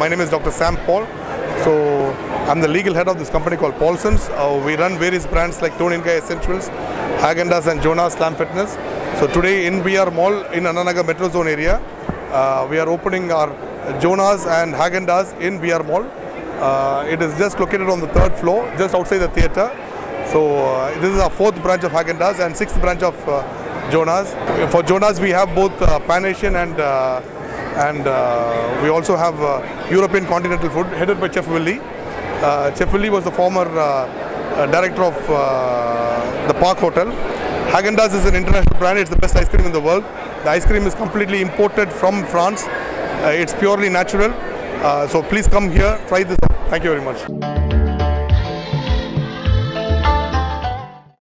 My name is Dr. Sam Paul. So I'm the legal head of this company called Paulsons. We run various brands like Toninka Essentials, Häagen-Dazs and Jonahs Slam Fitness. So today in VR Mall in Ananaga Metro Zone area, we are opening our Jonahs and Häagen-Dazs in VR Mall. It is just located on the 3rd floor, just outside the theatre. So this is our 4th branch of Häagen-Dazs and 6th branch of Jonahs. For Jonahs, we have both Pan-Asian and we also have European continental food headed by Chef Willy. Chef Willy was the former director of the Park Hotel. Häagen-Dazs is an international brand. It's the best ice cream in the world. The ice cream is completely imported from France. It's purely natural. So please come here, try this. Thank you very much.